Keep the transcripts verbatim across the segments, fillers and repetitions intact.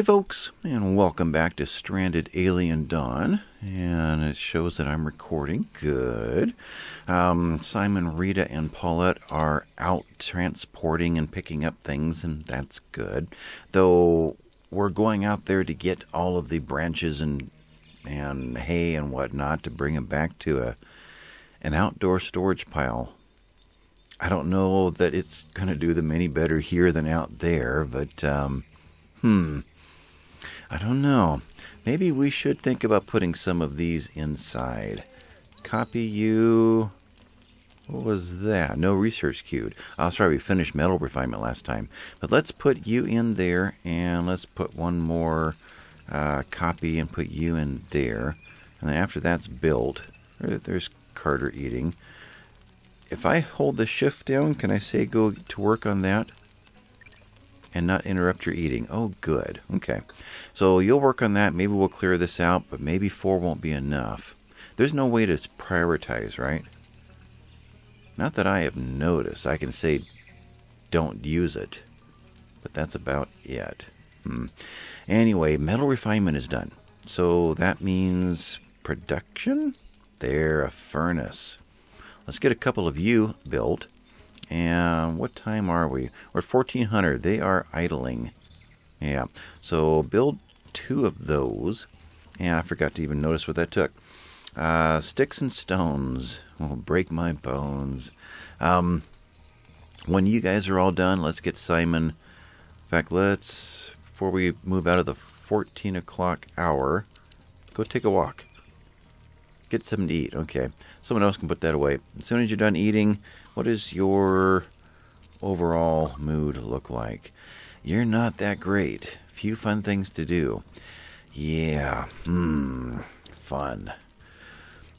Hey folks, and welcome back to Stranded: Alien Dawn, and it shows that I'm recording. Good. Um, Simon, Rita, and Paulette are out transporting and picking up things, and that's good. Though we're going out there to get all of the branches and and hay and whatnot to bring them back to a an outdoor storage pile. I don't know that it's going to do them any better here than out there, but um, hmm. I don't know. Maybe we should think about putting some of these inside. Copy you. What was that? No research queued. Oh, sorry, we finished metal refinement last time. But let's put you in there, and let's put one more uh, copy and put you in there. And then after that's built, there's Carter eating. If I hold the shift down, can I say go to work on that? And not interrupt your eating. Oh, good. Okay. So you'll work on that. Maybe we'll clear this out, but maybe four won't be enough. There's no way to prioritize, right? Not that I have noticed. I can say don't use it, but that's about it. Hmm. Anyway, metal refinement is done. So that means production? There, a furnace. Let's get a couple of you built. And what time are we? We're at fourteen hundred. They are idling. Yeah. So build two of those. And I forgot to even notice what that took. Uh, sticks and stones will break my bones. Um, when you guys are all done, let's get Simon. In fact, let's, before we move out of the fourteen o'clock hour, go take a walk. Get something to eat. Okay. Someone else can put that away. As soon as you're done eating, what does your overall mood look like? You're not that great. Few fun things to do. Yeah. Hmm. Fun.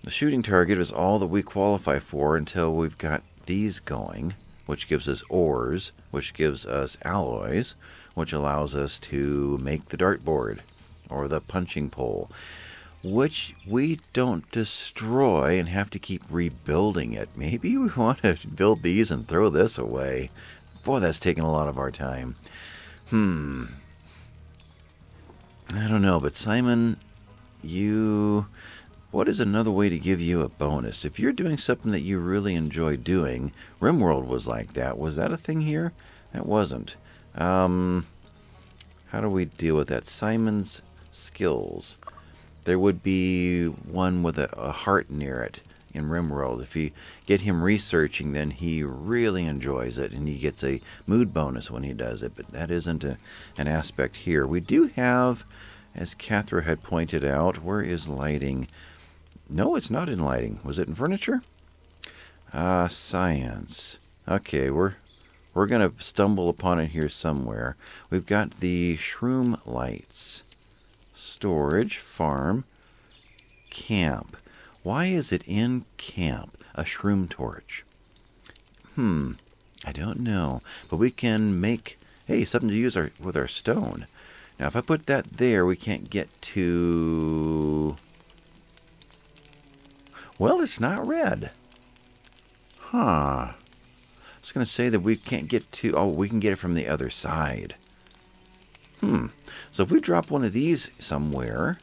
The shooting target is all that we qualify for until we've got these going, which gives us ores, which gives us alloys, which allows us to make the dartboard or the punching pole, which we don't destroy and have to keep rebuilding it. Maybe we want to build these and throw this away. Boy, that's taking a lot of our time. Hmm. I don't know, but Simon, you... what is another way to give you a bonus? If you're doing something that you really enjoy doing, RimWorld was like that. Was that a thing here? That wasn't. Um, how do we deal with that? Simon's skills. There would be one with a, a heart near it in RimWorld. If you get him researching, then he really enjoys it, and he gets a mood bonus when he does it, but that isn't a, an aspect here. We do have, as Cathra had pointed out, where is lighting? No, it's not in lighting. Was it in furniture? Ah, uh, science. Okay, we're, we're going to stumble upon it here somewhere. We've got the shroom lights. Storage, farm, camp. Why is it in camp? A shroom torch. Hmm. I don't know. But we can make, hey, something to use our, with our stone. Now, if I put that there, we can't get to... well, it's not red. Huh. I was going to say that we can't get to... oh, we can get it from the other side. Hmm. So if we drop one of these somewhere,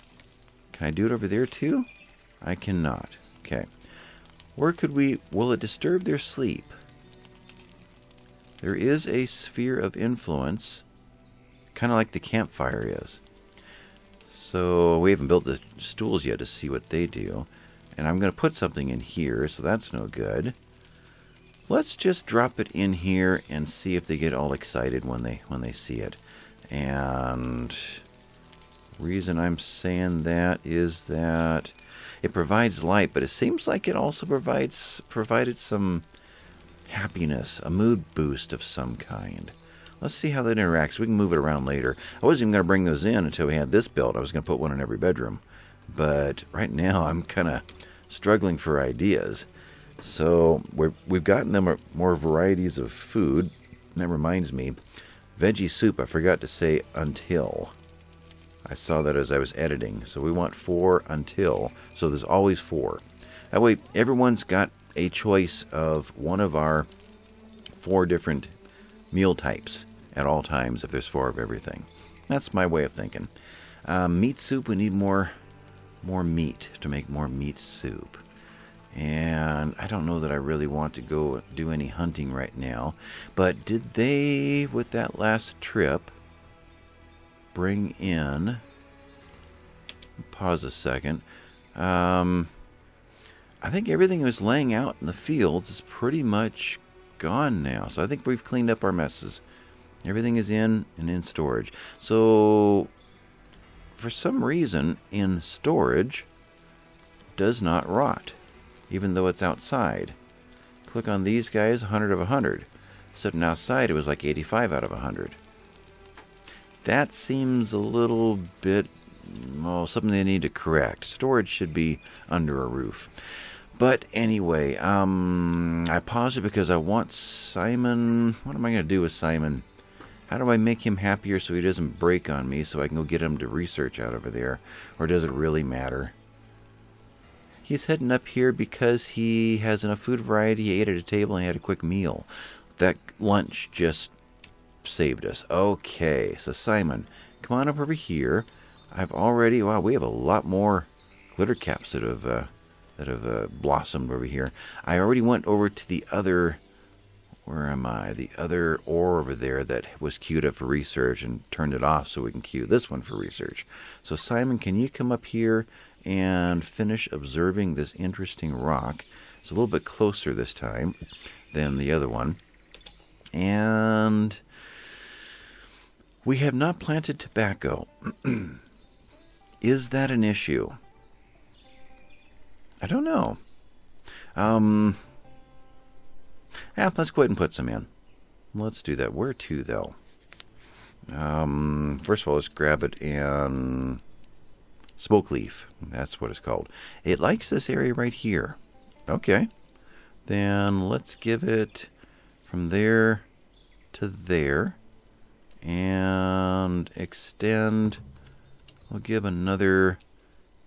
can I do it over there too? I cannot. Okay. Where could we... will it disturb their sleep? There is a sphere of influence, kind of like the campfire is. So we haven't built the stools yet to see what they do. And I'm going to put something in here, so that's no good. Let's just drop it in here and see if they get all excited when they when they see it. And reason I'm saying that is that it provides light, but it seems like it also provides provided some happiness, a mood boost of some kind. Let's see how that interacts. We can move it around later. I wasn't even going to bring those in until we had this built. I was going to put one in every bedroom. But right now I'm kind of struggling for ideas. So we're, we've gotten them more varieties of food. That reminds me. Veggie soup, I forgot to say until. I saw that as I was editing. So we want four until. So there's always four. That way everyone's got a choice of one of our four different meal types at all times if there's four of everything. That's my way of thinking. Uh, meat soup, we need more more meat to make more meat soup. And I don't know that I really want to go do any hunting right now. But did they, with that last trip, bring in... Pause a second. Um, I think everything that was laying out in the fields is pretty much gone now. So I think we've cleaned up our messes. Everything is in and in storage. So, for some reason, in storage does not rot, even though it's outside. Click on these guys, one hundred of one hundred. Except outside it was like eighty-five out of one hundred. That seems a little bit, well, something they need to correct. Storage should be under a roof. But anyway, um, I paused it because I want Simon... What am I going to do with Simon? How do I make him happier so he doesn't break on me so I can go get him to research out over there? Or does it really matter? He's heading up here because he has enough food variety. He ate at a table and he had a quick meal. That lunch just saved us. Okay, so Simon, come on up over here. I've already... Wow, we have a lot more glitter caps that have, uh, that have uh, blossomed over here. I already went over to the other... Where am I? The other ore over there that was queued up for research and turned it off so we can queue this one for research. So Simon, can you come up here and finish observing this interesting rock? It's a little bit closer this time than the other one. And we have not planted tobacco. Is that an issue? I don't know. Um... Yeah, let's go ahead and put some in. Let's do that. Where to, though? Um, first of all, let's grab it and... Smoke leaf. That's what it's called. It likes this area right here. Okay. Then let's give it from there to there. And extend. We'll give another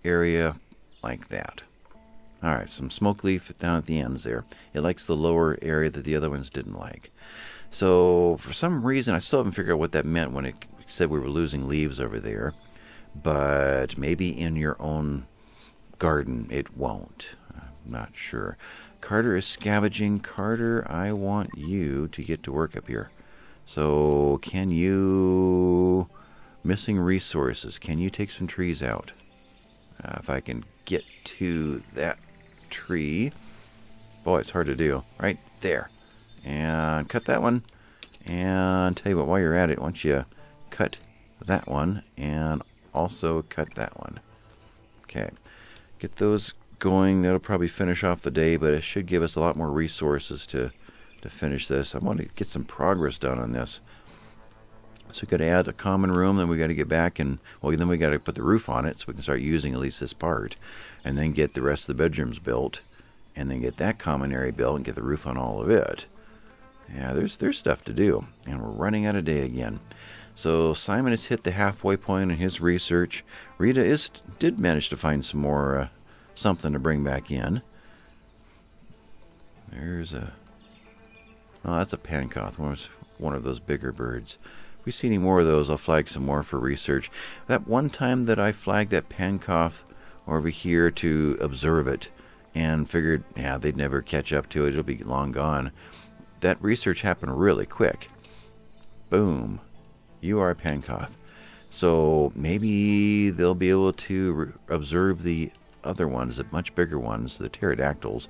area like that. All right, some smoke leaf down at the ends there. It likes the lower area that the other ones didn't like. So, for some reason, I still haven't figured out what that meant when it said we were losing leaves over there. But maybe in your own garden it won't. I'm not sure. Carter is scavenging. Carter, I want you to get to work up here. So, can you... Missing resources. Can you take some trees out? Uh, if I can get to that... tree. Boy, it's hard to do. Right there. And cut that one. And tell you what, while you're at it, why don't you cut that one and also cut that one. Okay. Get those going. That'll probably finish off the day, but it should give us a lot more resources to, to finish this. I want to get some progress done on this. So we got to add a common room, then we got to get back and, well, then we got to put the roof on it so we can start using at least this part. And then get the rest of the bedrooms built. And then get that common area built and get the roof on all of it. Yeah, there's, there's stuff to do. And we're running out of day again. So Simon has hit the halfway point in his research. Rita is did manage to find some more uh, something to bring back in. There's a... Oh, that's a Pankoth. One was one of those bigger birds. If we see any more of those, I'll flag some more for research. That one time that I flagged that Pankoth over here to observe it and figured, yeah, they'd never catch up to it. It'll be long gone. That research happened really quick. Boom. You are a Pankoth. So maybe they'll be able to observe the other ones, the much bigger ones, the pterodactyls.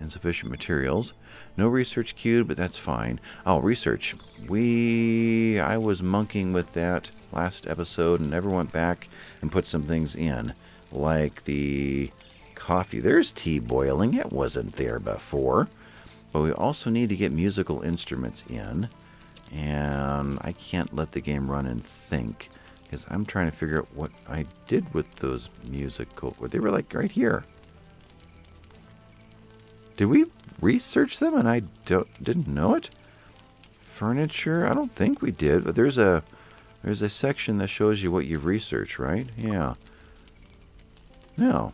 Insufficient materials. No research queued, but that's fine. Oh, research. We... I was monkeying with that last episode and never went back and put some things in. Like the coffee. There's tea boiling. It wasn't there before. But we also need to get musical instruments in. And I can't let the game run and think. Because I'm trying to figure out what I did with those musical... They were like right here. Did we research them and I don't, didn't know it? Furniture? I don't think we did. But there's a there's a section that shows you what you've researched, right? Yeah. No.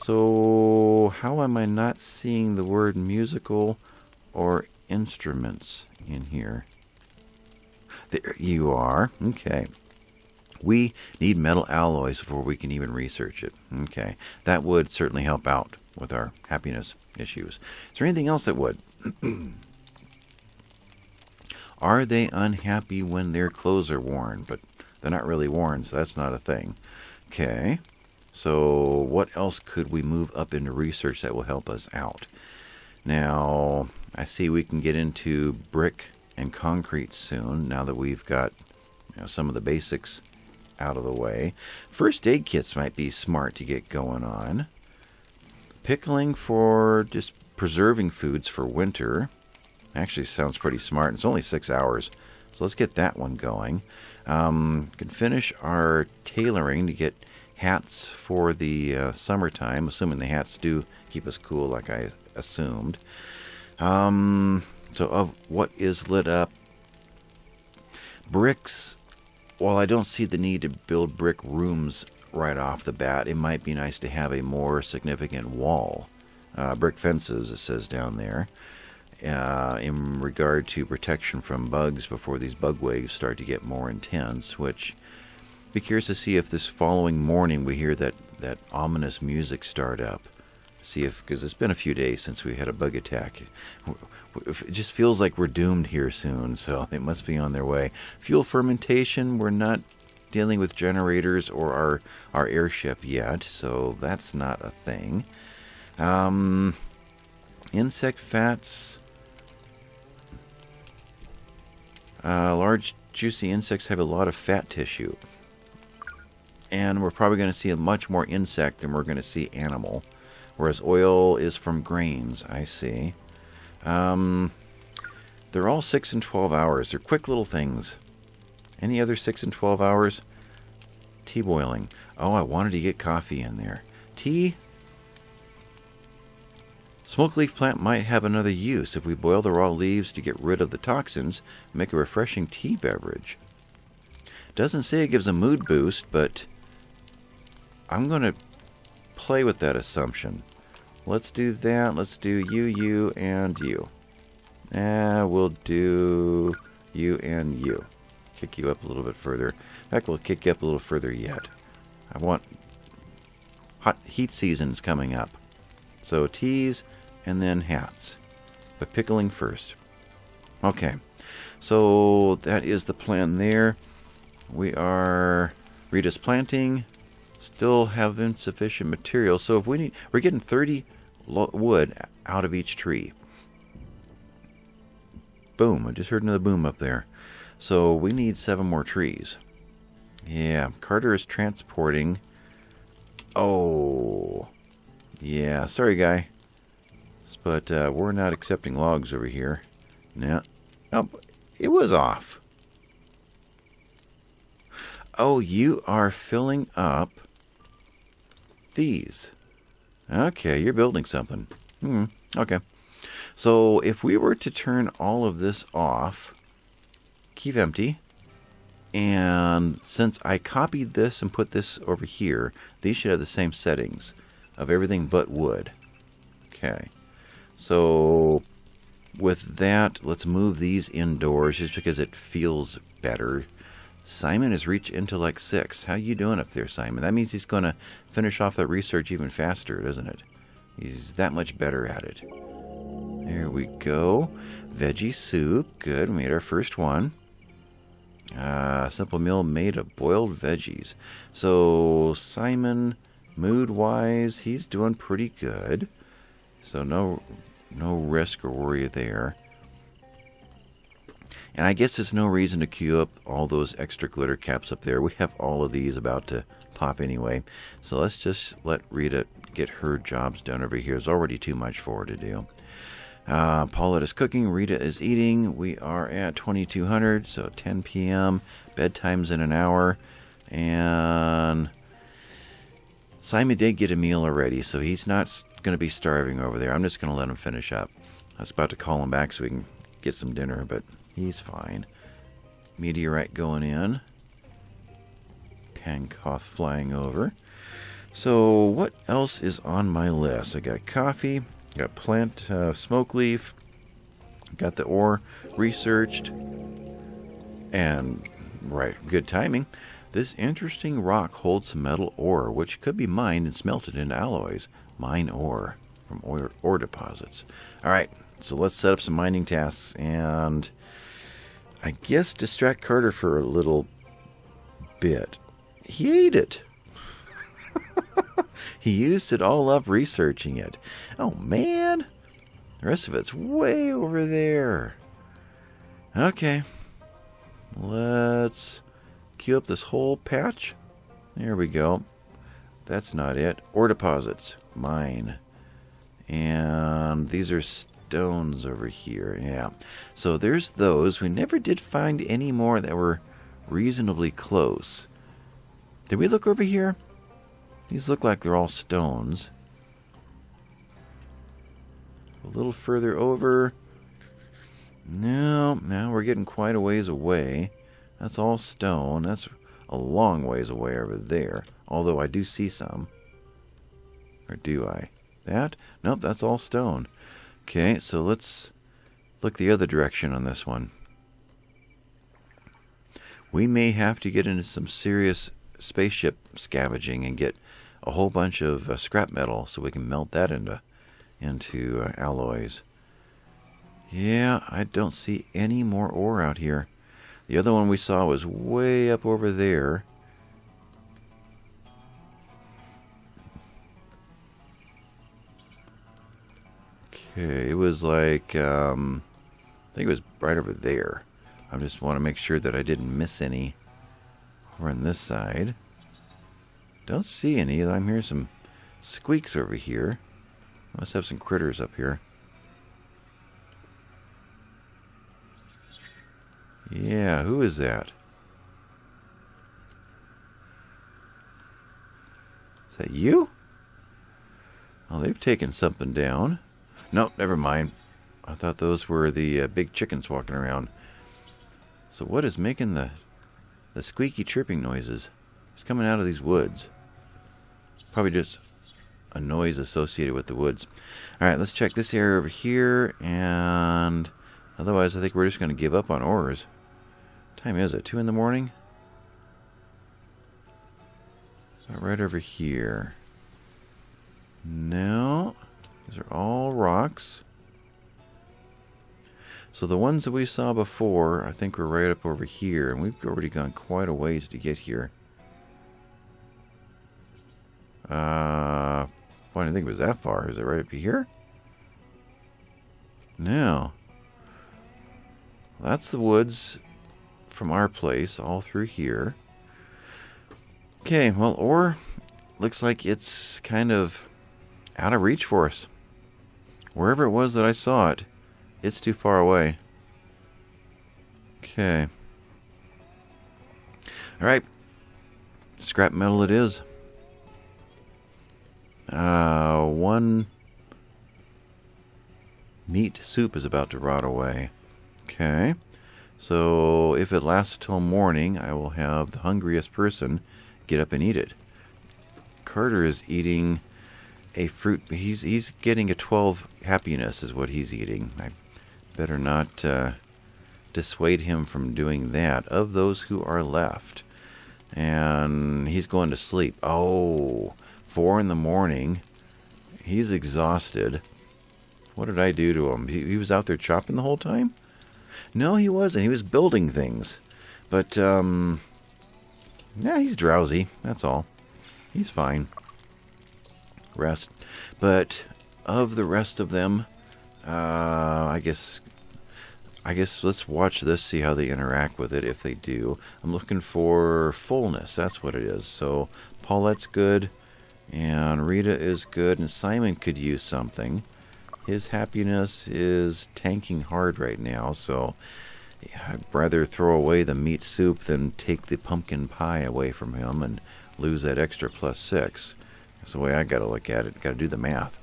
So how am I not seeing the word musical or instruments in here? There you are. Okay. We need metal alloys before we can even research it. Okay, that would certainly help out with our happiness issues. Is there anything else that would? Are they unhappy when their clothes are worn? But they're not really worn, so that's not a thing. Okay, so what else could we move up into research that will help us out? Now, I see we can get into brick and concrete soon, now that we've got, you know, some of the basics out of the way. First aid kits might be smart to get going on. Pickling for just preserving foods for winter. Actually sounds pretty smart. It's only six hours, so let's get that one going. Um, can finish our tailoring to get hats for the uh, summertime, assuming the hats do keep us cool like I assumed. Um, so of what is lit up? Bricks. While I don't see the need to build brick rooms right off the bat, it might be nice to have a more significant wall. Uh, brick fences, it says down there, uh, in regard to protection from bugs before these bug waves start to get more intense, which... Be curious to see if this following morning we hear that, that ominous music start up. See if, because it's been a few days since we had a bug attack. It just feels like we're doomed here soon, so they must be on their way. Fuel fermentation, we're not dealing with generators or our, our airship yet, so that's not a thing. Um, insect fats. Uh, large juicy insects have a lot of fat tissue. And we're probably going to see much more insect than we're going to see animal. Whereas oil is from grains, I see. Um, they're all six and twelve hours. They're quick little things. Any other six and twelve hours? Tea boiling. Oh, I wanted to get coffee in there. Tea? Smoke leaf plant might have another use. If we boil the raw leaves to get rid of the toxins, make a refreshing tea beverage. Doesn't say it gives a mood boost, but... I'm going to play with that assumption. Let's do that. Let's do you, you, and you. And we'll do you and you. Kick you up a little bit further. In fact, we'll kick you up a little further yet. I want... Hot heat season's coming up. So teas and then hats. But pickling first. Okay. So that is the plan there. We are Rita's planting. Still have insufficient material, so if we need, we're getting thirty wood out of each tree. Boom! I just heard another boom up there. So we need seven more trees. Yeah, Carter is transporting. Oh, yeah. Sorry, guy, but uh, we're not accepting logs over here. No, oh, it was off. Oh, you are filling up these. Okay, you're building something. Hmm, okay. So if we were to turn all of this off, keep empty, and since I copied this and put this over here, these should have the same settings of everything but wood. Okay. So with that, let's move these indoors just because it feels better. Simon has reached Intellect six. How you doing up there, Simon? That means he's going to finish off that research even faster, doesn't it? He's that much better at it. There we go. Veggie soup. Good. We made our first one. Uh, simple meal made of boiled veggies. So, Simon, mood-wise, he's doing pretty good. So, no, no risk or worry there. And I guess there's no reason to queue up all those extra glitter caps up there. We have all of these about to pop anyway. So let's just let Rita get her jobs done over here. There's already too much for her to do. Uh, Paulette is cooking. Rita is eating. We are at twenty-two hundred, so ten p m Bedtime's in an hour. And Simon did get a meal already, so he's not going to be starving over there. I'm just going to let him finish up. I was about to call him back so we can get some dinner, but... he's fine. Meteorite going in. Pankoth flying over. So what else is on my list? I got coffee. Got plant uh, smoke leaf. Got the ore researched. And right, good timing. This interesting rock holds some metal ore, which could be mined and smelted into alloys. Mine ore from ore, ore deposits. All right, so let's set up some mining tasks and I guess distract Carter for a little bit. He ate it. He used it all up researching it. Oh, man. The rest of it's way over there. Okay. Let's queue up this whole patch. There we go. That's not it. Ore deposits. Mine. And these are stones over here. Yeah. So there's those. We never did find any more that were reasonably close. Did we look over here? These look like they're all stones. A little further over. No, no, we're getting quite a ways away. That's all stone. That's a long ways away over there. Although I do see some. Or do I? That? Nope, that's all stone. Okay, so let's look the other direction on this one. We may have to get into some serious spaceship scavenging and get a whole bunch of uh, scrap metal so we can melt that into into uh, alloys. Yeah, I don't see any more ore out here. The other one we saw was way up over there. Okay, it was like um, I think it was right over there. I just want to make sure that I didn't miss any. Over on this side, don't see any. I'm hearing some squeaks over here. Must have some critters up here. Yeah, who is that? Is that you? Oh, they've taken something down. Nope, never mind. I thought those were the uh, big chickens walking around. So what is making the the squeaky chirping noises? It's coming out of these woods. Probably just a noise associated with the woods. All right, let's check this area over here, and otherwise I think we're just going to give up on ores. What time is it? Two in the morning? Right over here. No. These are all rocks. So the ones that we saw before, I think, were right up over here, and we've already gone quite a ways to get here. Uh, well, I didn't think it was that far. Is it right up here? No. Well, that's the woods from our place, all through here. Okay, well, ore looks like it's kind of out of reach for us. Wherever it was that I saw it, it's too far away. Okay. Alright. Scrap metal it is. Uh, one meat soup is about to rot away. Okay. So if it lasts till morning, I will have the hungriest person get up and eat it. Carter is eating a fruit. He's, he's getting a twelve happiness is what he's eating. I better not uh, dissuade him from doing that. Of those who are left. And he's going to sleep. Oh, four in the morning. He's exhausted. What did I do to him? He, he was out there chopping the whole time? No, he wasn't. He was building things. But, um... yeah, he's drowsy. That's all. He's fine. Rest. But of the rest of them, uh, I guess I guess let's watch this, see how they interact with it, if they do. I'm looking for fullness. That's what it is. So Paulette's good, and Rita is good, and Simon could use something. His happiness is tanking hard right now, so yeah, I'd rather throw away the meat soup than take the pumpkin pie away from him and lose that extra plus six. That's the way I gotta look at it. Gotta do the math.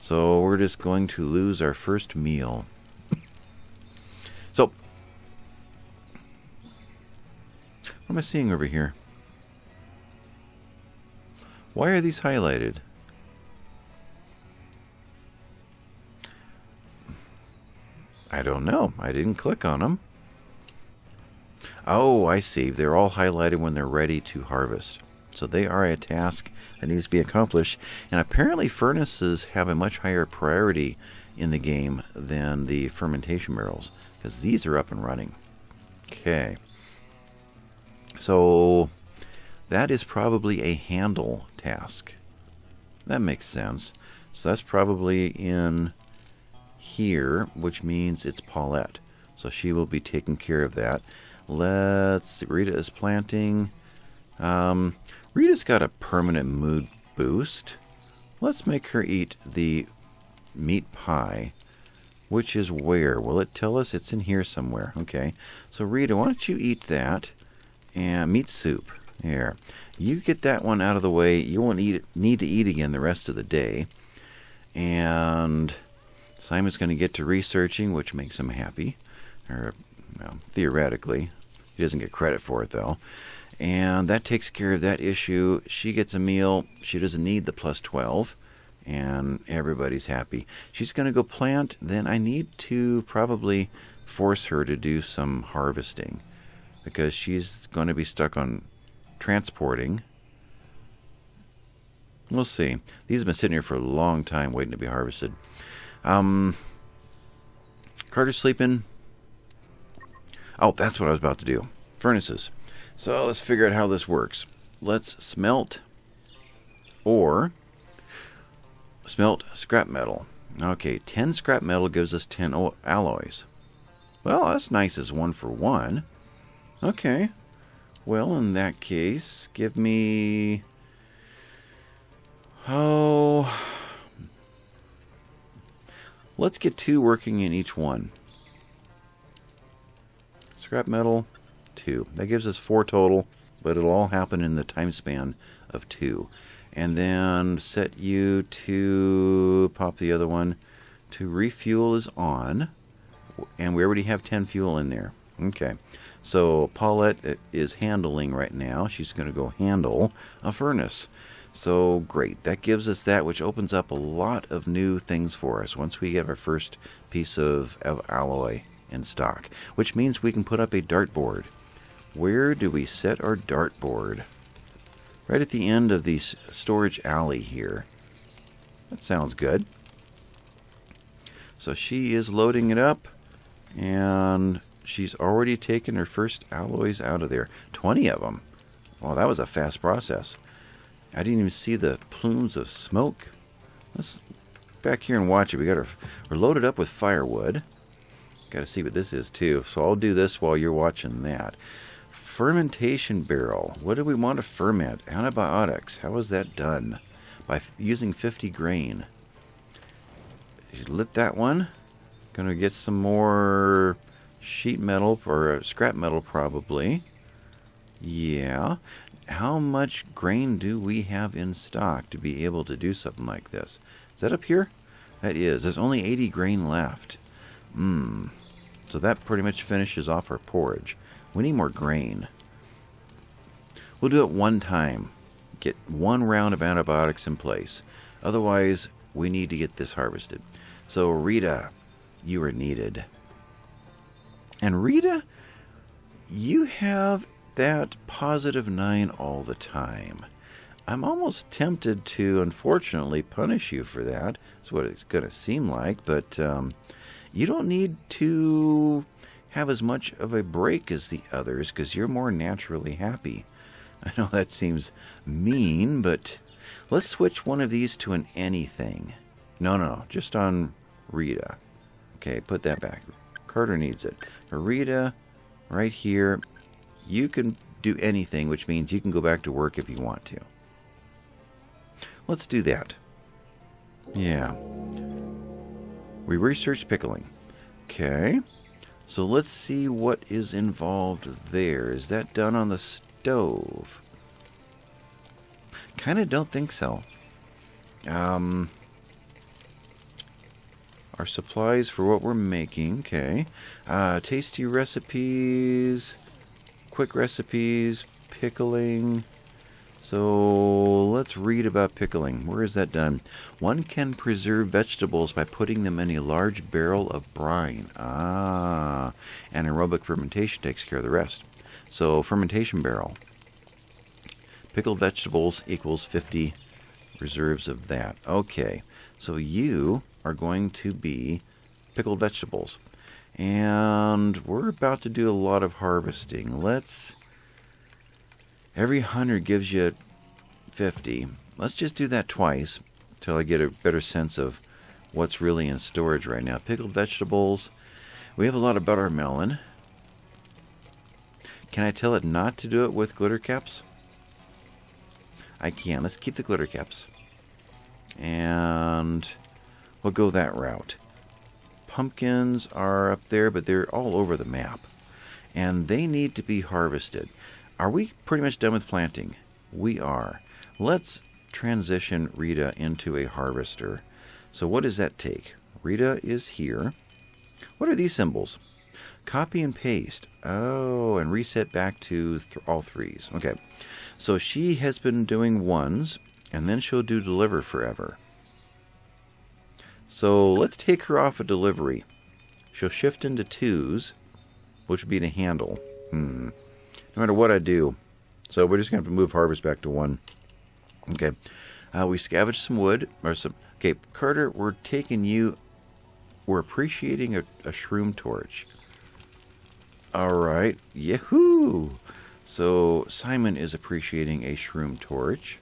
So we're just going to lose our first meal. So, what am I seeing over here? Why are these highlighted? I don't know. I didn't click on them. Oh, I see. They're all highlighted when they're ready to harvest. So they are a task that needs to be accomplished. And apparently furnaces have a much higher priority in the game than the fermentation barrels, because these are up and running. Okay. So that is probably a handle task. That makes sense. So that's probably in here, which means it's Paulette. So she will be taking care of that. Let's see. Rita is planting. Um, Rita's got a permanent mood boost. Let's make her eat the meat pie, which is where? Will it tell us? It's in here somewhere. Okay. So Rita, why don't you eat that and meat soup? There. You get that one out of the way. You won't eat, need to eat again the rest of the day. And Simon's going to get to researching, which makes him happy. Or, well, theoretically. He doesn't get credit for it, though. And that takes care of that issue. She gets a meal. She doesn't need the plus twelve. And everybody's happy. She's going to go plant. Then I need to probably force her to do some harvesting, because she's going to be stuck on transporting. We'll see. These have been sitting here for a long time waiting to be harvested. Um, Carter's sleeping. Oh, that's what I was about to do. Furnaces. So let's figure out how this works. Let's smelt or smelt scrap metal. Okay, ten scrap metal gives us ten alloys. Well, that's nice as one for one. Okay. Well, in that case, give me... Oh... Let's get two working in each one. Scrap metal, two. That gives us four total, but it'll all happen in the time span of two. And then set you to... Pop the other one. To refuel is on. And we already have ten fuel in there. Okay. So Paulette is handling right now. She's going to go handle a furnace. So great. That gives us that, which opens up a lot of new things for us once we get our first piece of, of alloy in stock, which means we can put up a dartboard. Where do we set our dartboard? Right at the end of the storage alley here. That sounds good. So she is loading it up, and she's already taken her first alloys out of there. twenty of them. Well, that was a fast process. I didn't even see the plumes of smoke. Let's back here and watch it. We got our, we're loaded up with firewood. Got to see what this is, too. So I'll do this while you're watching that. Fermentation barrel. What do we want to ferment? Antibiotics. How is that done? By using fifty grain. Lit that one. Going to get some more... sheet metal, or scrap metal probably. Yeah. How much grain do we have in stock to be able to do something like this? Is that up here? That is. There's only eighty grain left. Mmm. So that pretty much finishes off our porridge. We need more grain. We'll do it one time. Get one round of antibiotics in place. Otherwise, we need to get this harvested. So, Rita, you are needed. And Rita, you have that positive nine all the time. I'm almost tempted to, unfortunately, punish you for that. That's what it's going to seem like. But um, you don't need to have as much of a break as the others, because you're more naturally happy. I know that seems mean, but let's switch one of these to an anything. No, no, just on Rita. Okay, put that back. Carter needs it. Rita, right here, you can do anything, which means you can go back to work if you want to. Let's do that. Yeah. We researched pickling. Okay. So let's see what is involved there. Is that done on the stove? Kind of don't think so. Um... Our supplies for what we're making. Okay. Uh, tasty recipes. Quick recipes. Pickling. So let's read about pickling. Where is that done? One can preserve vegetables by putting them in a large barrel of brine. Ah. And aerobic fermentation takes care of the rest. So fermentation barrel. Pickled vegetables equals fifty reserves of that. Okay, so you are going to be pickled vegetables. And we're about to do a lot of harvesting. Let's... Every one hundred gives you fifty. Let's just do that twice till I get a better sense of what's really in storage right now. Pickled vegetables. We have a lot of buttermelon. Can I tell it not to do it with glitter caps? I can. Let's keep the glitter caps. And we'll go that route. Pumpkins are up there, but they're all over the map. And they need to be harvested. Are we pretty much done with planting? We are. Let's transition Rita into a harvester. So what does that take? Rita is here. What are these symbols? Copy and paste. Oh, and reset back to th all threes. Okay. So she has been doing ones, and then she'll do deliver forever. So let's take her off of delivery. She'll shift into twos, which would be to handle. Hmm. No matter what I do. So we're just going to have to move harvest back to one. Okay. Uh, we scavenged some wood. Or some. Okay, Carter, we're taking you... We're appreciating a, a shroom torch. Alright. Yahoo! So, Simon is appreciating a shroom torch.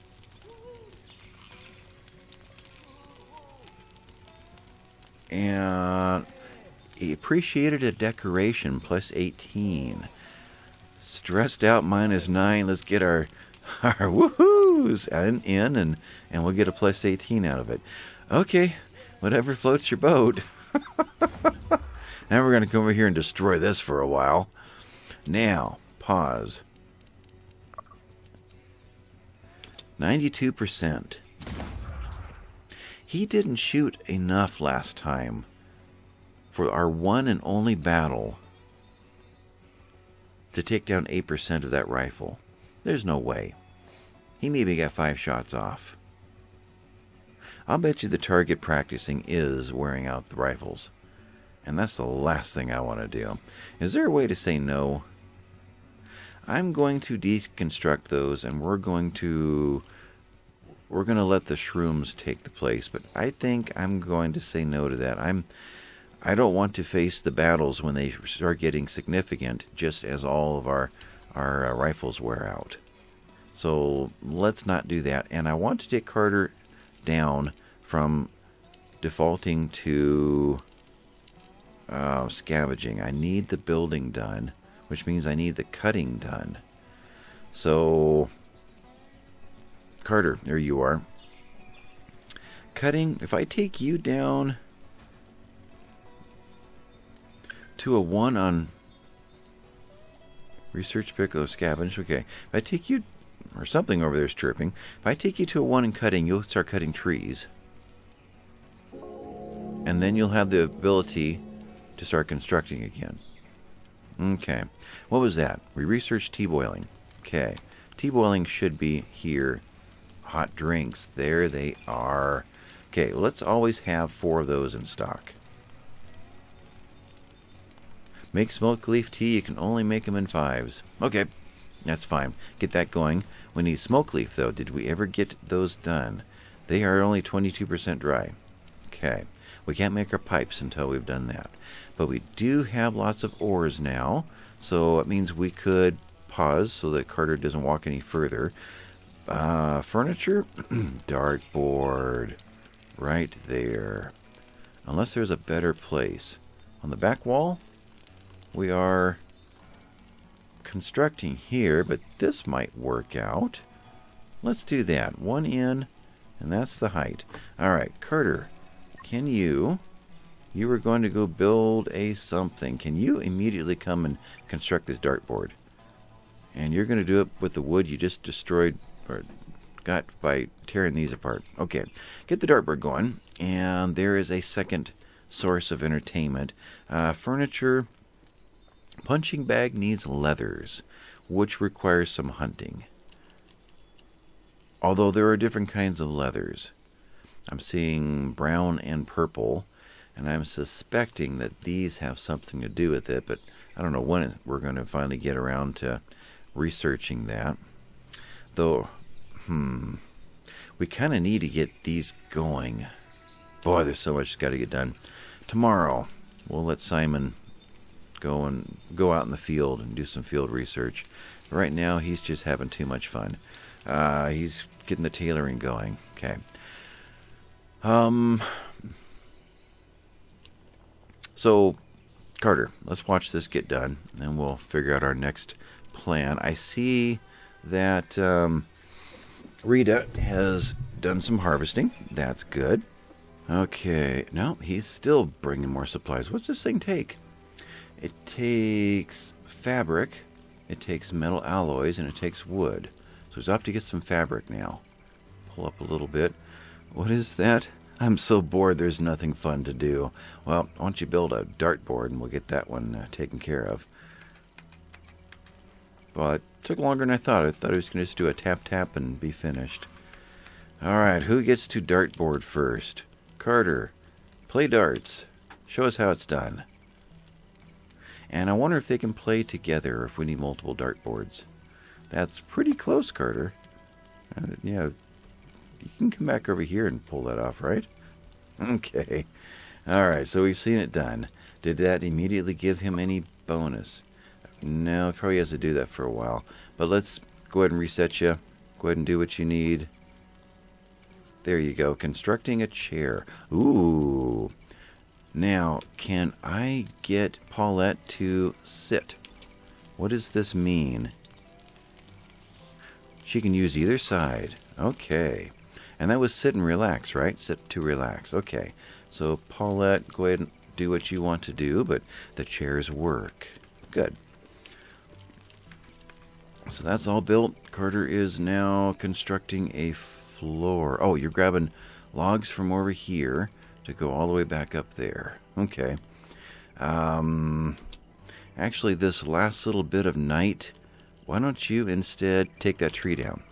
And he appreciated a decoration, plus eighteen. Stressed out, minus nine. Let's get our, our woohoos in, in and, and we'll get a plus eighteen out of it. Okay, whatever floats your boat. Now we're going to come over here and destroy this for a while. Now, pause. ninety-two percent. He didn't shoot enough last time for our one and only battle to take down eight percent of that rifle. There's no way. He maybe got five shots off. I'll bet you the target practicing is wearing out the rifles. And that's the last thing I want to do. Is there a way to say no? I'm going to deconstruct those, and we're going to... We're going to let the shrooms take the place, but I think I'm going to say no to that. I'm, I don't want to face the battles when they start getting significant, just as all of our, our uh, rifles wear out. So let's not do that. And I want to take Carter down from defaulting to... Uh, scavenging. I need the building done, which means I need the cutting done. So, Carter, there you are. Cutting, if I take you down to a one on research pick, oh, scavenge, okay. If I take you, or something over there's chirping, if I take you to a one in cutting, you'll start cutting trees. And then you'll have the ability to start constructing again. Okay. What was that? We researched tea boiling. Okay. Tea boiling should be here. Hot drinks. There they are. Okay. Well, let's always have four of those in stock. Make smoked leaf tea. You can only make them in fives. Okay. That's fine. Get that going. We need smoked leaf, though. Did we ever get those done? They are only twenty-two percent dry. Okay. We can't make our pipes until we've done that. But we do have lots of ores now, so it means we could pause so that Carter doesn't walk any further. Uh, furniture? Dartboard. Right there. Unless there's a better place. On the back wall, we are constructing here, but this might work out. Let's do that. One in, and that's the height. Alright, Carter. Can you, you were going to go build a something. Can you immediately come and construct this dartboard? And you're going to do it with the wood you just destroyed or got by tearing these apart. Okay, get the dartboard going. And there is a second source of entertainment. Uh, furniture, punching bag needs leathers, which requires some hunting. Although there are different kinds of leathers. I'm seeing brown and purple, and I'm suspecting that these have something to do with it, but I don't know when we're going to finally get around to researching that. Though, hmm, we kind of need to get these going. Boy, there's so much that's got to get done. Tomorrow, we'll let Simon go and go out in the field and do some field research. Right now, he's just having too much fun. Uh, he's getting the tailoring going. Okay. Um. So, Carter, let's watch this get done, and we'll figure out our next plan. I see that um, Rita has done some harvesting. That's good. Okay. No, he's still bringing more supplies. What's this thing take? It takes fabric, it takes metal alloys, and it takes wood. So he's off to get some fabric now. Pull up a little bit. What is that? I'm so bored there's nothing fun to do. Well, why don't you build a dartboard and we'll get that one uh, taken care of. Well, it took longer than I thought. I thought I was going to just do a tap-tap and be finished. Alright, who gets to dartboard first? Carter, play darts. Show us how it's done. And I wonder if they can play together or if we need multiple dartboards. That's pretty close, Carter. Uh, yeah, you can come back over here and pull that off, right? Okay. Alright, so we've seen it done. Did that immediately give him any bonus? No, it probably has to do that for a while. But let's go ahead and reset you. Go ahead and do what you need. There you go. Constructing a chair. Ooh. Now, can I get Paulette to sit? What does this mean? She can use either side. Okay. And that was sit and relax, right? Sit to relax. Okay. So, Paulette, go ahead and do what you want to do, but the chairs work. Good. So that's all built. Carter is now constructing a floor. Oh, you're grabbing logs from over here to go all the way back up there. Okay. Um, actually, this last little bit of night, why don't you instead take that tree down?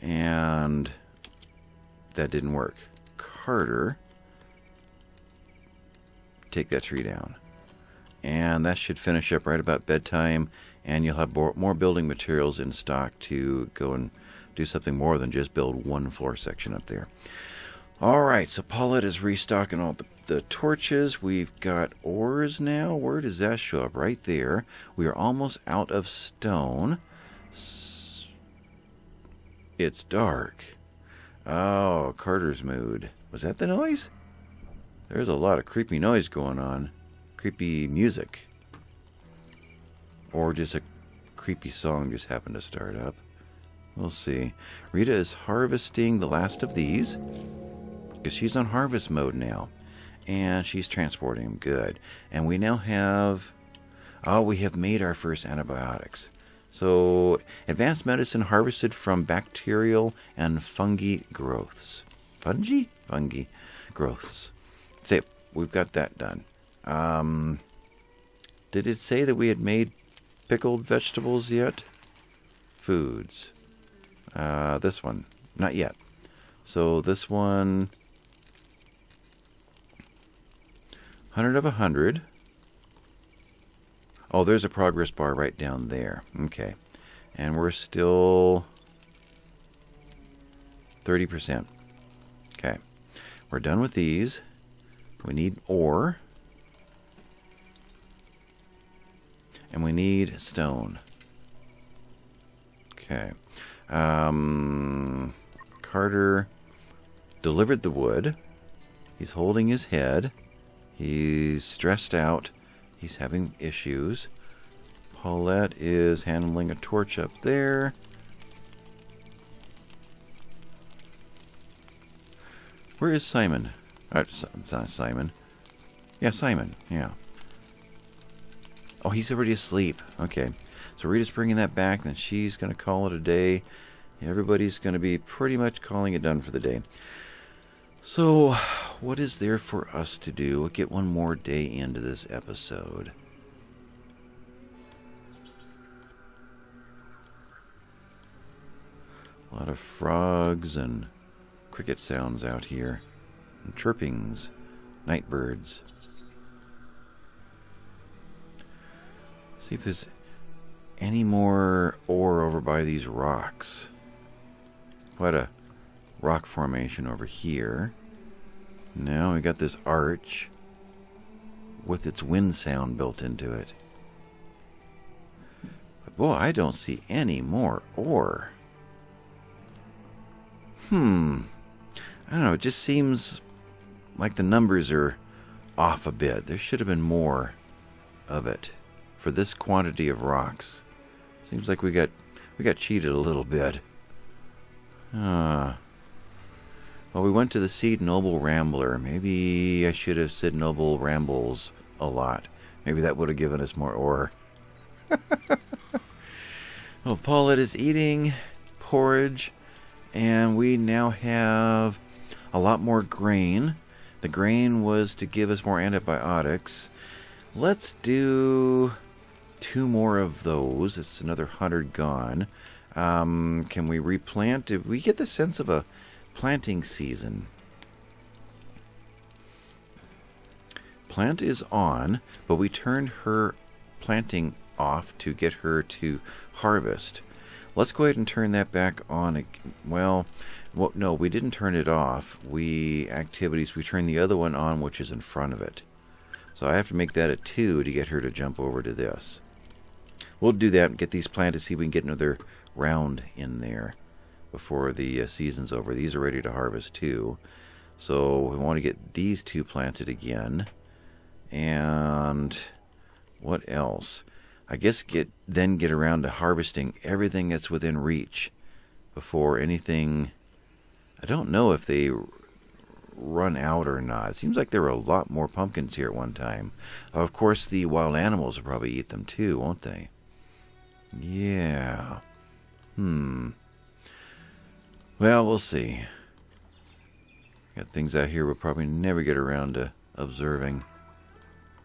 And that didn't work. Carter, take that tree down. And that should finish up right about bedtime, and you'll have more building materials in stock to go and do something more than just build one floor section up there. Alright, so Paulette is restocking all the, the torches. We've got ores now. Where does that show up? Right there. We are almost out of stone. It's dark. Oh, Carter's mood. Was that the noise? There's a lot of creepy noise going on. Creepy music. Or just a creepy song just happened to start up. We'll see. Rita is harvesting the last of these. Because she's on harvest mode now. And she's transporting them. Good. And we now have... Oh, we have made our first antibiotics. So, advanced medicine harvested from bacterial and fungi growths. Fungi? Fungi growths. Say, we've got that done. Um, did it say that we had made pickled vegetables yet? Foods. Uh, this one. Not yet. So, this one... one hundred of one hundred. Oh, there's a progress bar right down there. Okay. And we're still thirty percent. Okay. We're done with these. We need ore. And we need stone. Okay. Um, Carter delivered the wood. He's holding his head. He's stressed out. He's having issues. Paulette is handling a torch up there. Where is Simon? Uh, it's not Simon. Yeah, Simon. Yeah. Oh, he's already asleep. Okay. So Rita's bringing that back. Then she's going to call it a day. Everybody's going to be pretty much calling it done for the day. So, what is there for us to do? We'll get one more day into this episode. A lot of frogs and cricket sounds out here. And chirpings. Night birds. See if there's any more ore over by these rocks. Quite a rock formation over here. Now we got this arch with its wind sound built into it. But boy, I don't see any more ore. Hmm. I don't know, it just seems like the numbers are off a bit. There should have been more of it for this quantity of rocks. Seems like we got we got cheated a little bit. Ah. Uh, well, we went to the seed Noble Rambler. Maybe I should have said Noble Rambles a lot. Maybe that would have given us more ore. Well, Paulette is eating porridge, and we now have a lot more grain. The grain was to give us more antibiotics. Let's do two more of those. It's another hundred gone. Um, can we replant? Did we get the sense of a planting season? Plant is on, but we turned her planting off to get her to harvest. Let's go ahead and turn that back on. Well, well, no, we didn't turn it off. We activities, we turned the other one on, which is in front of it. So I have to make that a two to get her to jump over to this. We'll do that and get these planted, see if we can get another round in there before the uh, season's over. These are ready to harvest too. So we want to get these two planted again. And what else? I guess get then get around to harvesting everything that's within reach before anything. I don't know if they run out or not. It seems like there were a lot more pumpkins here at one time. Of course, the wild animals will probably eat them too, won't they? Yeah. Hmm. Well, we'll see. Got things out here we'll probably never get around to observing.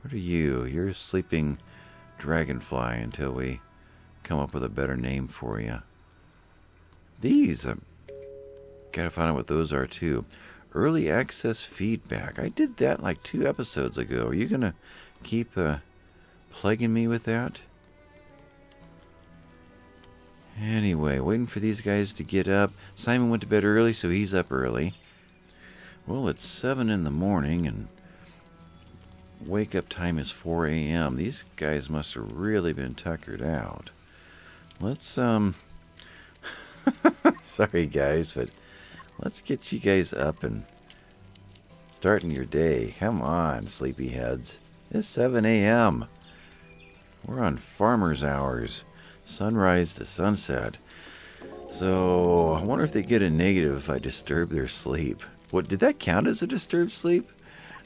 What are you? You're a sleeping dragonfly until we come up with a better name for you. These, I've got to find out what those are too. Early access feedback. I did that like two episodes ago. Are you going to keep uh, plaguing me with that? Anyway, waiting for these guys to get up. Simon went to bed early, so he's up early. Well, it's seven in the morning, and wake-up time is four A M These guys must have really been tuckered out. Let's, um... sorry, guys, but let's get you guys up and starting your day. Come on, sleepyheads. It's seven A M We're on farmer's hours. Sunrise to sunset. So I wonder if they get a negative if I disturb their sleep. What did that count as a disturbed sleep?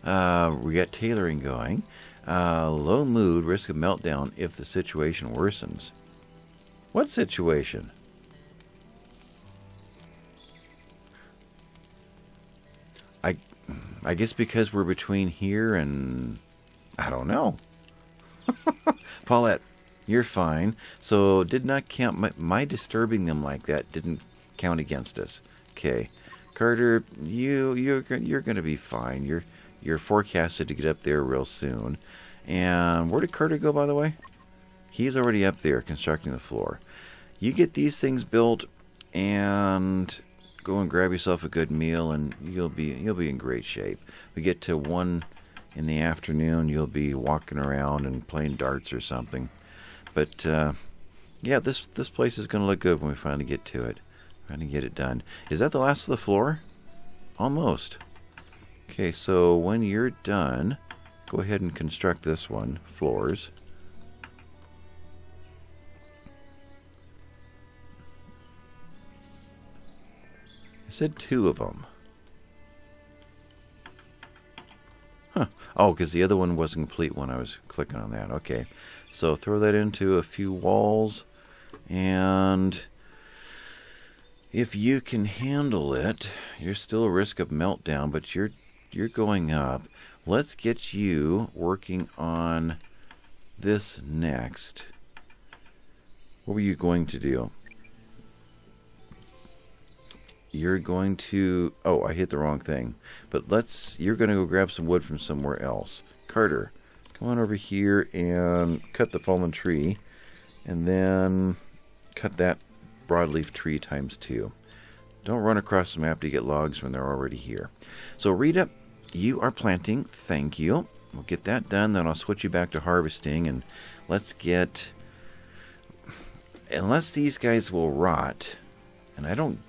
Uh, we got tailoring going. Uh, low mood, risk of meltdown if the situation worsens. What situation? I, I guess because we're between here and I don't know. Paulette, you're fine. So did not count. My, my disturbing them like that didn't count against us. Okay, Carter, you you're you're gonna be fine. You're You're forecasted to get up there real soon. And where did Carter go, by the way? He's already up there constructing the floor. You get these things built and go and grab yourself a good meal, and you'll be you'll be in great shape. We get to one in the afternoon, you'll be walking around and playing darts or something. But uh, yeah, this this place is going to look good when we finally get to it. Trying to get it done. Is that the last of the floor? Almost. Okay, so when you're done, go ahead and construct this one, floors. I said two of them. Huh. Oh, because the other one wasn't complete when I was clicking on that. Okay, so throw that into a few walls. And if you can handle it, you're still at risk of meltdown, but you're You're going up. Let's get you working on this next. What were you going to do? You're going to... Oh, I hit the wrong thing. But let's... You're going to go grab some wood from somewhere else. Carter, Come on over here and cut the fallen tree, and then cut that broadleaf tree times two. Don't run across the map to get logs when they're already here. So Rita, you are planting. Thank you. We'll get that done, then I'll switch you back to harvesting, and let's get... Unless these guys will rot, and I don't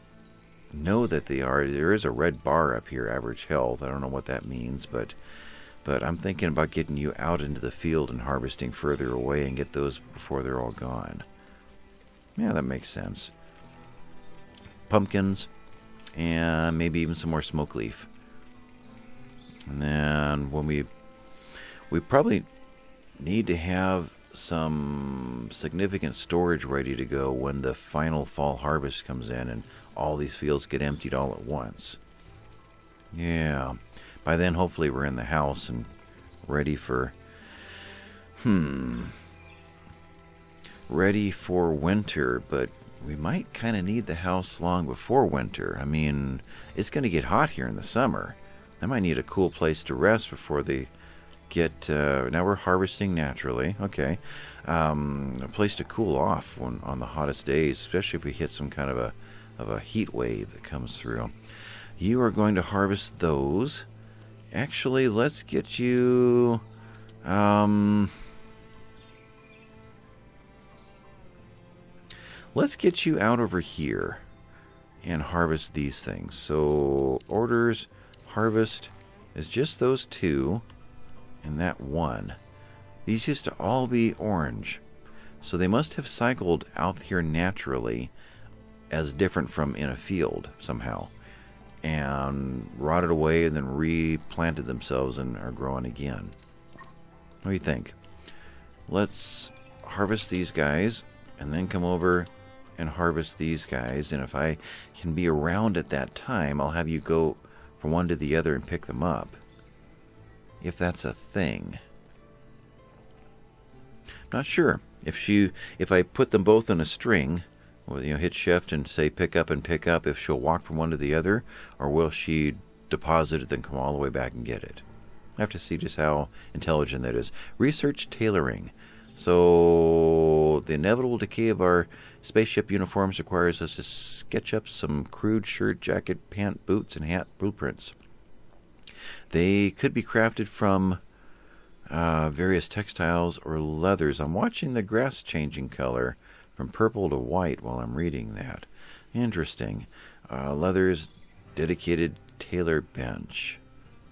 know that they are. There is a red bar up here, average health. I don't know what that means, but but I'm thinking about getting you out into the field and harvesting further away and get those before they're all gone. Yeah, that makes sense. Pumpkins, and maybe even some more smoke leaf. And then when we... We probably need to have some significant storage ready to go when the final fall harvest comes in and all these fields get emptied all at once. Yeah. By then, hopefully, we're in the house and ready for... Hmm. Ready for winter, but we might kind of need the house long before winter. I mean, it's going to get hot here in the summer. I might need a cool place to rest before the... Get uh, now we're harvesting naturally. Okay, um, a place to cool off when on the hottest days, especially if we hit some kind of a of a heat wave that comes through. You are going to harvest those. Actually, let's get you. Um, let's get you out over here and harvest these things. So orders harvest is just those two. And that one. These used to all be orange. So they must have cycled out here naturally as different from in a field somehow. And rotted away and then replanted themselves and are growing again. What do you think? Let's harvest these guys and then come over and harvest these guys. And if I can be around at that time, I'll have you go from one to the other and pick them up. If that's a thing. I'm not sure. If she, if I put them both in a string, or, you know, hit shift and say pick up and pick up, if she'll walk from one to the other, or will she deposit it then come all the way back and get it? I have to see just how intelligent that is. Research tailoring. So the inevitable decay of our spaceship uniforms requires us to sketch up some crude shirt, jacket, pant, boots, and hat blueprints. They could be crafted from uh, various textiles or leathers. I'm watching the grass changing color from purple to white while I'm reading that. Interesting. Uh, leathers, dedicated tailor bench.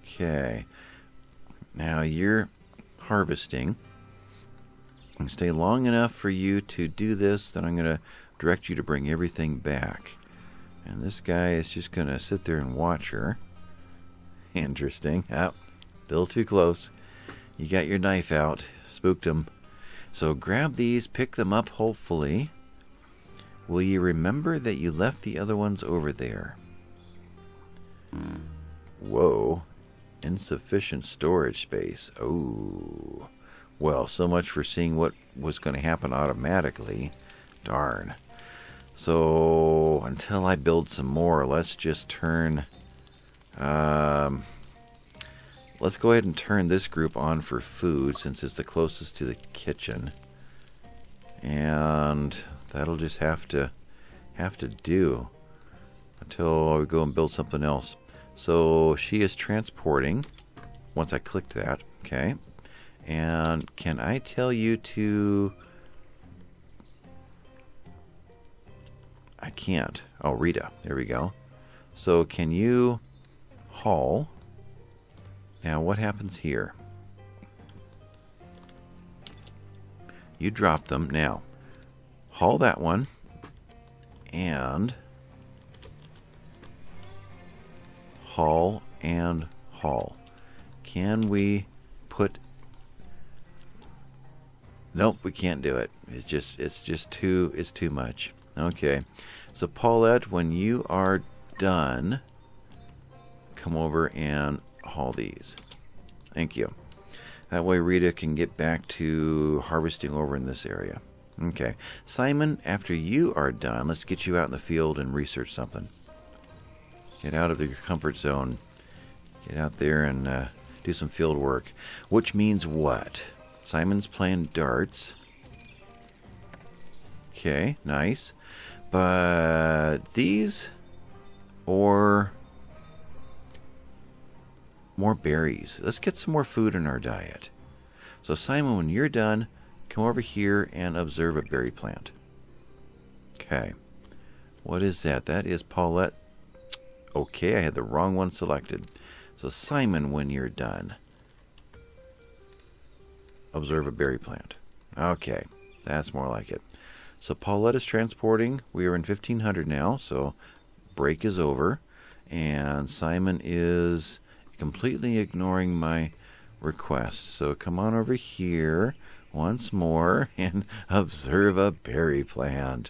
Okay. Now you're harvesting. I'm going to stay long enough for you to do this. Then I'm going to direct you to bring everything back. And this guy is just going to sit there and watch her. Interesting. Oh, a little too close. You got your knife out. Spooked him. So grab these, pick them up, hopefully. Will you remember that you left the other ones over there? Whoa. Insufficient storage space. Oh. Well, so much for seeing what was going to happen automatically. Darn. So, until I build some more, let's just turn... Um, let's go ahead and turn this group on for food since it's the closest to the kitchen, and that'll just have to have to do until we go and build something else. So she is transporting once I clicked that. Okay, and can I tell you to... I can't. Oh, Rita, there we go. So can you haul? Now what happens here? You drop them. Now haul that one, and haul and haul. Can we put... Nope, we can't do it. It's just it's just too it's too much. Okay. So Paulette, when you are done, come over and haul these. Thank you. That way Rita can get back to harvesting over in this area. Okay. Simon, after you are done, let's get you out in the field and research something. Get out of your comfort zone. Get out there and uh, do some field work. Which means what? Simon's playing darts. Okay, nice. But these or more berries. Let's get some more food in our diet. So Simon, when you're done, come over here and observe a berry plant. Okay. What is that? That is Paulette. Okay, I had the wrong one selected. So Simon, when you're done, observe a berry plant. Okay, that's more like it. So Paulette is transporting. We are in fifteen hundred now, so break is over. And Simon is completely ignoring my request. So come on over here once more and observe a berry plant.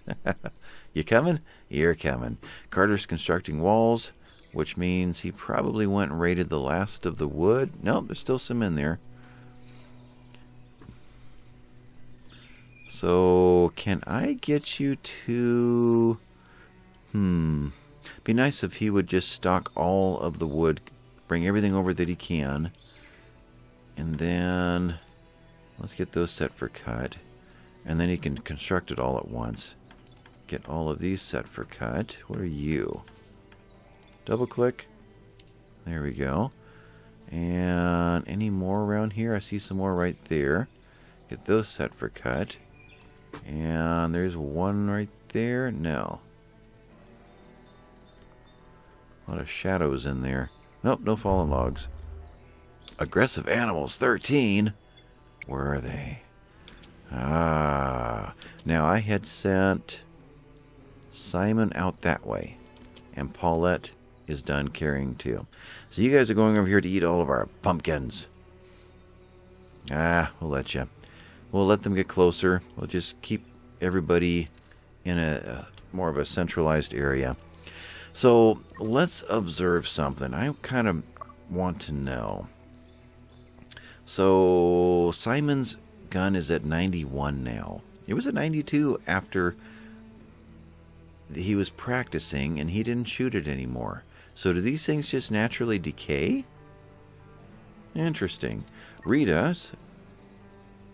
You coming? You're coming. Carter's constructing walls, which means he probably went and raided the last of the wood. Nope, there's still some in there. So, can I get you to... Hmm. Be nice if he would just stock all of the wood, bring everything over that he can. And then, let's get those set for cut. And then he can construct it all at once. Get all of these set for cut. What are you? Double click. There we go. And any more around here? I see some more right there. Get those set for cut. And there's one right there. No. A lot of shadows in there. Nope, no fallen logs. Aggressive animals, thirteen. Where are they? Ah. Now I had sent Simon out that way. And Paulette is done carrying too. So you guys are going over here to eat all of our pumpkins. Ah, we'll let you. We'll let them get closer. We'll just keep everybody in a, a more of a centralized area. So let's observe something. I kind of want to know. So Simon's gun is at ninety-one now. It was at ninety-two after he was practicing and he didn't shoot it anymore. So do these things just naturally decay? Interesting. Rita's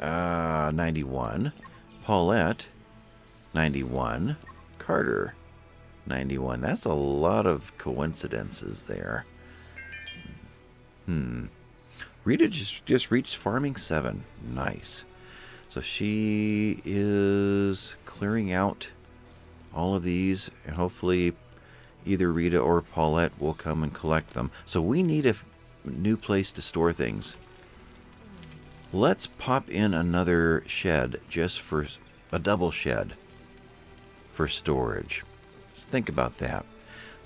Uh, ninety-one. Paulette, ninety-one. Carter, ninety-one. That's a lot of coincidences there. Hmm. Rita just, just reached farming seven. Nice. So she is clearing out all of these. And hopefully either Rita or Paulette will come and collect them. So we need a new place to store things. Let's pop in another shed just for a double shed for storage. Let's think about that.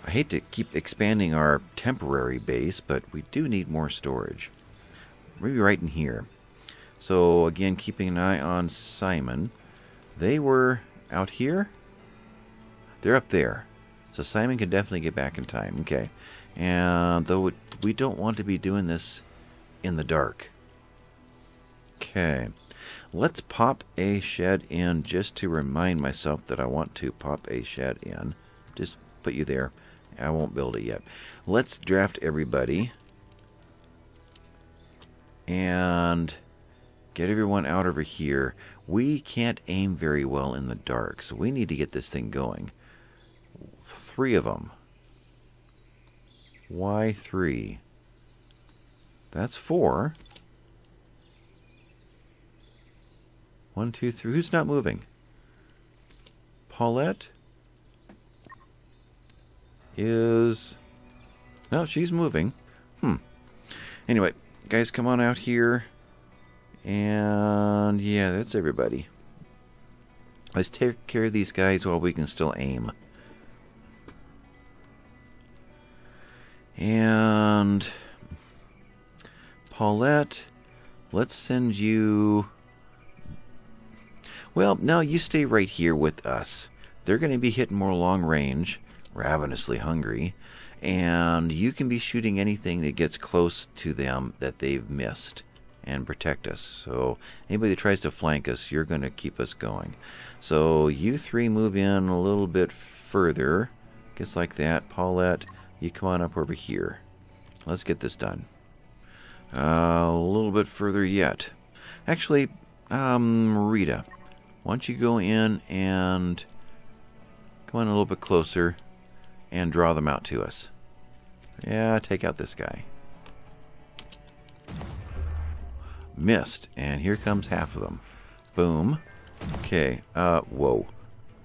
I hate to keep expanding our temporary base, but we do need more storage. Maybe right in here. So again, keeping an eye on Simon. They were out here. They're up there. So Simon can definitely get back in time. Okay. And though it, we don't want to be doing this in the dark. Okay, let's pop a shed in just to remind myself that I want to pop a shed in. Just put you there. I won't build it yet. Let's draft everybody. And get everyone out over here. We can't aim very well in the dark, so we need to get this thing going. Three of them. Why three? That's four. One, two, three. Who's not moving? Paulette is... No, she's moving. Hmm. Anyway, guys, come on out here. And yeah, that's everybody. Let's take care of these guys while we can still aim. And Paulette, let's send you... Well, now you stay right here with us. They're going to be hitting more long range, ravenously hungry, and you can be shooting anything that gets close to them that they've missed and protect us. So anybody that tries to flank us, you're going to keep us going. So you three move in a little bit further, just like that. Paulette, you come on up over here. Let's get this done. Uh, a little bit further yet. Actually, um, Rita, why don't you go in and come on a little bit closer and draw them out to us. Yeah, take out this guy. Missed, and here comes half of them. Boom. Okay, uh, whoa.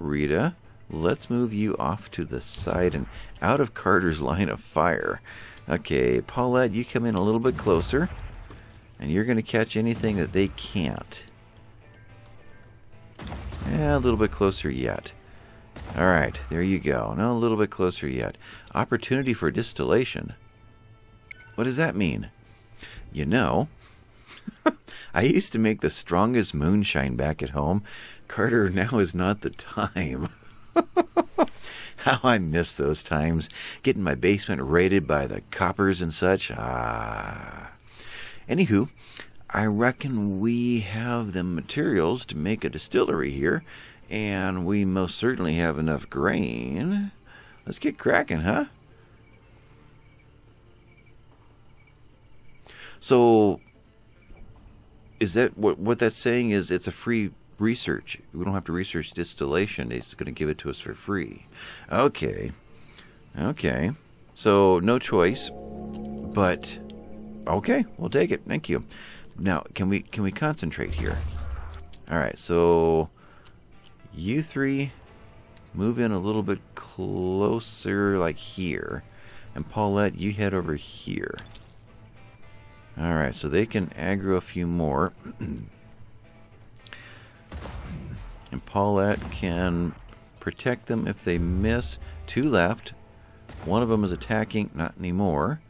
Rita, let's move you off to the side and out of Carter's line of fire. Okay, Paulette, you come in a little bit closer, and you're going to catch anything that they can't. Yeah, a little bit closer yet. All right, there you go. Now a little bit closer yet. Opportunity for distillation. What does that mean? You know, I used to make the strongest moonshine back at home. Carter, now is not the time. How I miss those times. Getting my basement raided by the coppers and such. Ah. Anywho, I reckon we have the materials to make a distillery here. And we most certainly have enough grain. Let's get cracking, huh? So, is that what, what that's saying is it's a free research. We don't have to research distillation. It's going to give it to us for free. Okay. Okay. So, no choice. But, okay. We'll take it. Thank you. Now, can we, can we concentrate here? All right. So, you three move in a little bit closer, like here. And Paulette, you head over here. Alright, so they can aggro a few more. And Paulette can protect them if they miss. Two left. One of them is attacking, not anymore.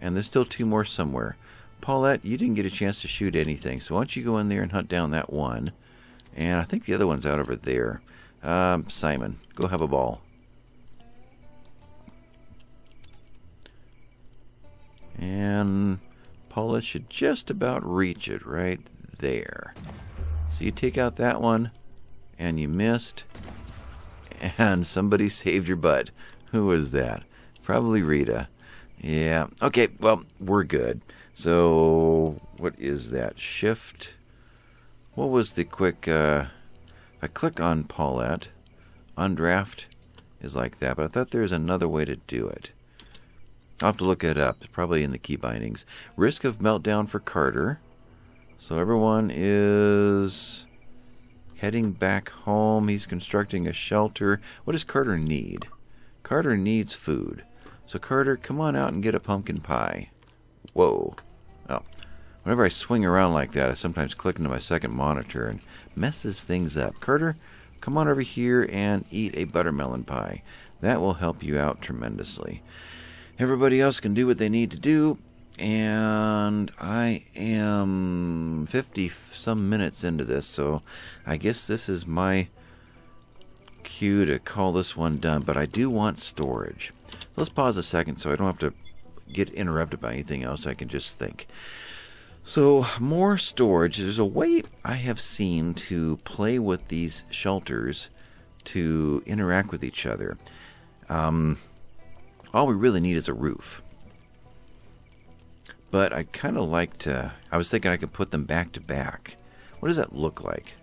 And there's still two more somewhere. Paulette, you didn't get a chance to shoot anything, so why don't you go in there and hunt down that one. And I think the other one's out over there. Um, Simon, go have a ball. And Paula should just about reach it right there. So you take out that one, and you missed. And somebody saved your butt. Who was that? Probably Rita. Yeah. Okay, well, we're good. So, what is that? Shift... What was the quick, uh, if I click on Paulette, undraft is like that, but I thought there was another way to do it. I'll have to look it up, probably in the key bindings. Risk of meltdown for Carter. So everyone is heading back home. He's constructing a shelter. What does Carter need? Carter needs food. So Carter, come on out and get a pumpkin pie. Whoa. Oh. Whenever I swing around like that, I sometimes click into my second monitor and messes things up. Carter, come on over here and eat a buttermelon pie. That will help you out tremendously. Everybody else can do what they need to do. And I am fifty some minutes into this, so I guess this is my cue to call this one done. But I do want storage. Let's pause a second so I don't have to get interrupted by anything else. I can just think. So, more storage. There's a way I have seen to play with these shelters to interact with each other. Um, all we really need is a roof. But I kind of like to... I was thinking I could put them back to back. What does that look like?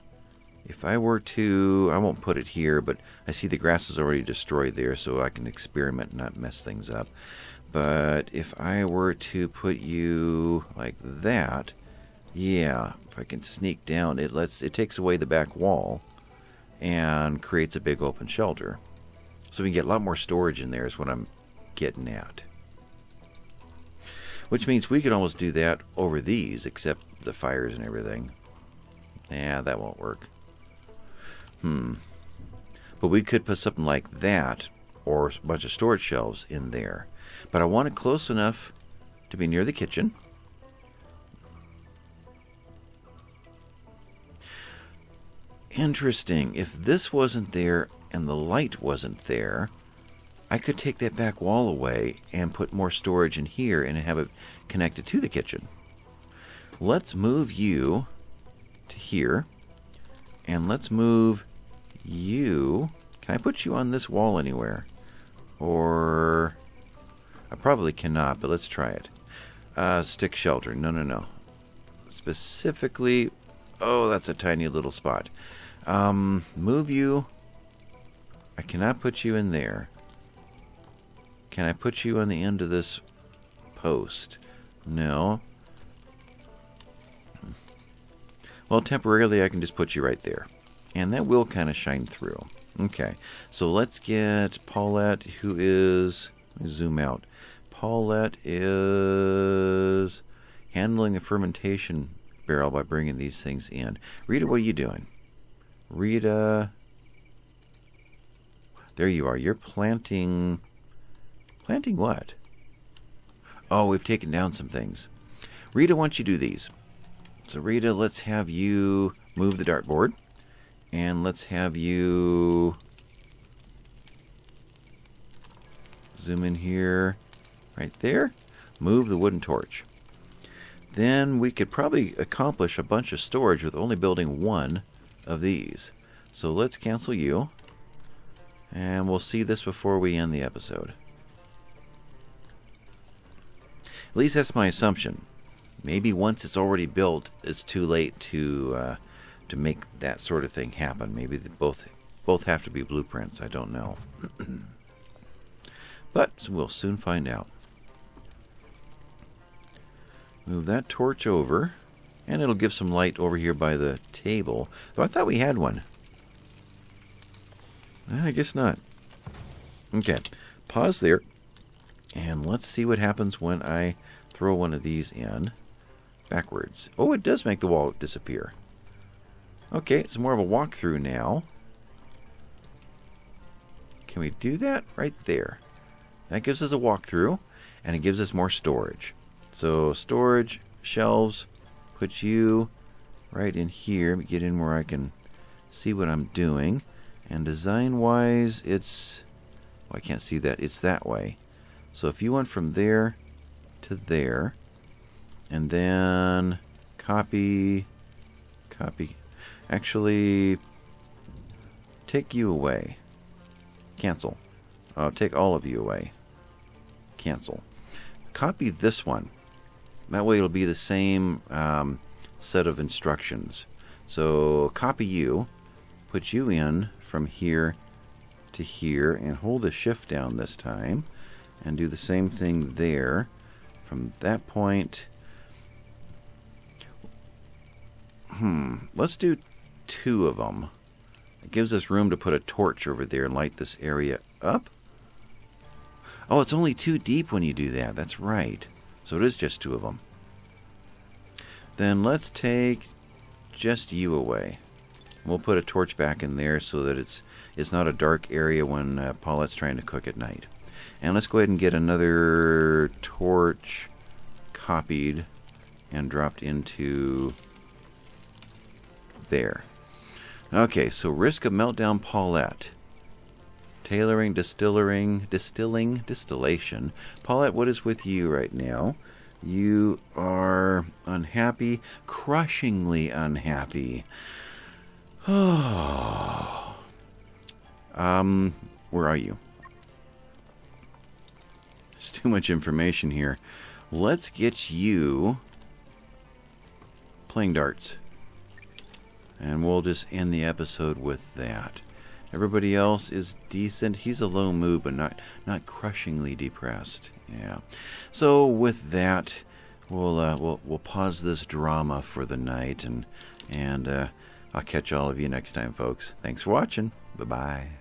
If I were to... I won't put it here, but I see the grass is already destroyed there, so I can experiment and not mess things up. But if I were to put you like that, yeah, if I can sneak down, it lets it takes away the back wall and creates a big open shelter. So we can get a lot more storage in there is what I'm getting at. Which means we could almost do that over these, except the fires and everything. Nah, that won't work. Hmm. But we could put something like that or a bunch of storage shelves in there. But I want it close enough to be near the kitchen. Interesting. If this wasn't there and the light wasn't there, I could take that back wall away and put more storage in here and have it connected to the kitchen. Let's move you to here. And let's move you. Can I put you on this wall anywhere? Or... I probably cannot, but let's try it. Uh, stick shelter. No, no, no. Specifically... Oh, that's a tiny little spot. Um, move you. I cannot put you in there. Can I put you on the end of this post? No. Well, temporarily I can just put you right there. And that will kind of shine through. Okay. So let's get Paulette, who is... Let me zoom out. Paulette is handling the fermentation barrel by bringing these things in. Rita, what are you doing? Rita... There you are. You're planting... Planting what? Oh, we've taken down some things. Rita, why don't you do these? So Rita, let's have you move the dartboard. And let's have you... Zoom in here. Right there. Move the wooden torch. Then we could probably accomplish a bunch of storage with only building one of these. So let's cancel you. And we'll see this before we end the episode. At least that's my assumption. Maybe once it's already built, it's too late to uh, to make that sort of thing happen. Maybe they both both have to be blueprints. I don't know. But we'll soon find out. Move that torch over. And it'll give some light over here by the table. Though I thought we had one. I guess not. Okay. Pause there. And let's see what happens when I throw one of these in. Backwards. Oh, it does make the wall disappear. Okay, it's more of a walkthrough now. Can we do that? Right there. That gives us a walkthrough. And it gives us more storage. So, storage, shelves, put you right in here. Get in where I can see what I'm doing. And design-wise, it's... Well, I can't see that. It's that way. So if you went from there to there, and then copy, copy, actually take you away, cancel, uh, take all of you away, cancel, copy this one. That way it'll be the same um, set of instructions. So copy you, put you in from here to here, and hold the shift down this time. And do the same thing there. From that point... Hmm. Let's do two of them. It gives us room to put a torch over there and light this area up. Oh, it's only two deep when you do that. That's right. So it is just two of them. Then let's take just you away. We'll put a torch back in there so that it's, it's not a dark area when uh, Paulette's trying to cook at night. And let's go ahead and get another torch copied and dropped into there. Okay, so risk of meltdown Paulette. Tailoring, distillering, distilling, distillation. Paulette, what is with you right now? You are unhappy, crushingly unhappy. Oh. Um, where are you? There's too much information here. Let's get you playing darts. And we'll just end the episode with that. Everybody else is decent. He's a low mood, but not, not crushingly depressed. Yeah. So with that, we'll, uh, we'll, we'll pause this drama for the night. And, and uh, I'll catch all of you next time, folks. Thanks for watching. Bye-bye.